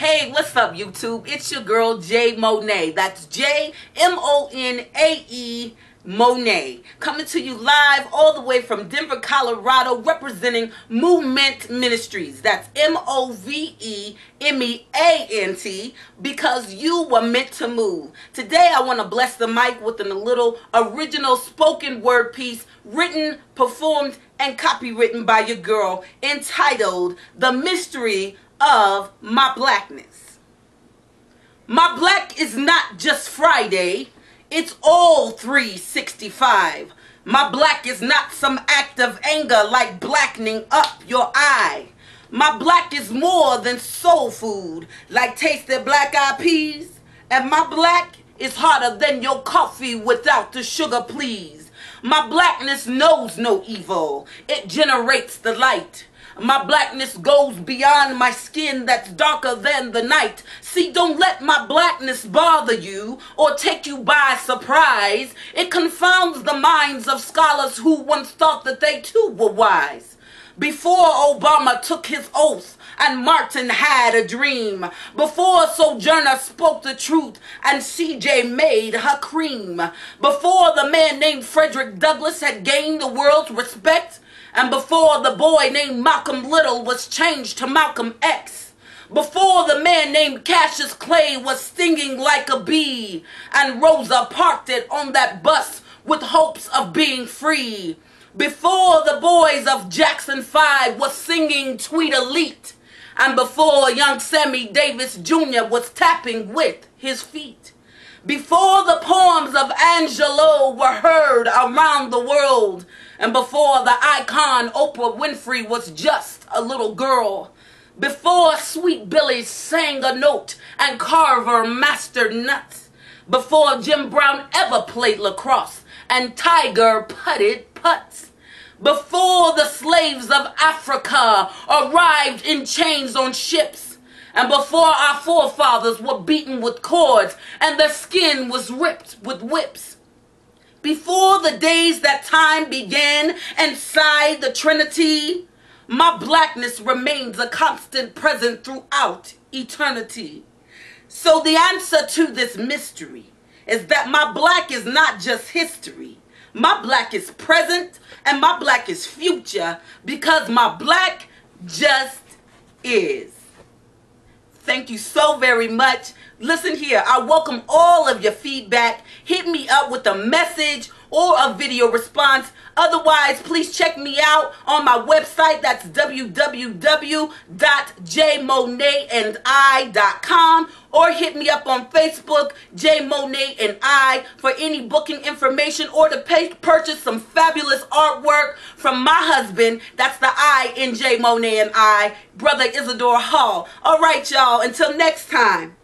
Hey, what's up, YouTube? It's your girl, J-Monae. That's J-M-O-N-A-E, Monae. Coming to you live all the way from Denver, Colorado, representing Movement Ministries. That's M-O-V-E-M-E-A-N-T, because you were meant to move. Today, I want to bless the mic with a little original spoken word piece, written, performed, and copywritten by your girl, entitled, The Mystery of My Blackness. My black is not just Friday, it's all 365. My black is not some act of anger like blackening up your eye. My black is more than soul food like tasted black eyed peas. And my black is harder than your coffee without the sugar, please. My blackness knows no evil, it generates the light. My blackness goes beyond my skin that's darker than the night. See, don't let my blackness bother you or take you by surprise. It confounds the minds of scholars who once thought that they too were wise. Before Obama took his oath and Martin had a dream. Before Sojourner spoke the truth and CJ made her cream. Before the man named Frederick Douglass had gained the world's respect. And before the boy named Malcolm Little was changed to Malcolm X. Before the man named Cassius Clay was stinging like a bee. And Rosa parked it on that bus with hopes of being free. Before the boys of Jackson 5 was singing Tweet Elite. And before young Sammy Davis Jr. was tapping with his feet. Before the poems of Angelou were heard around the world. And before the icon Oprah Winfrey was just a little girl. Before Sweet Billy sang a note and Carver mastered nuts. Before Jim Brown ever played lacrosse and Tiger putted putts. Before the slaves of Africa arrived in chains on ships. And before our forefathers were beaten with cords and their skin was ripped with whips. Before the days that time began and sighed the Trinity, my blackness remains a constant present throughout eternity. So the answer to this mystery is that my black is not just history. My black is present and my black is future, because my black just is. Thank you so very much. Listen here, I welcome all of your feedback. Hit me up with a message or a video response. Otherwise, please check me out on my website. That's www.jmonaeandi.com, or hit me up on Facebook, JMonaeandI, for any booking information or to purchase some fabulous artwork from my husband. That's the I in JMonaeandI, brother Isidore Hall. All right, y'all, until next time.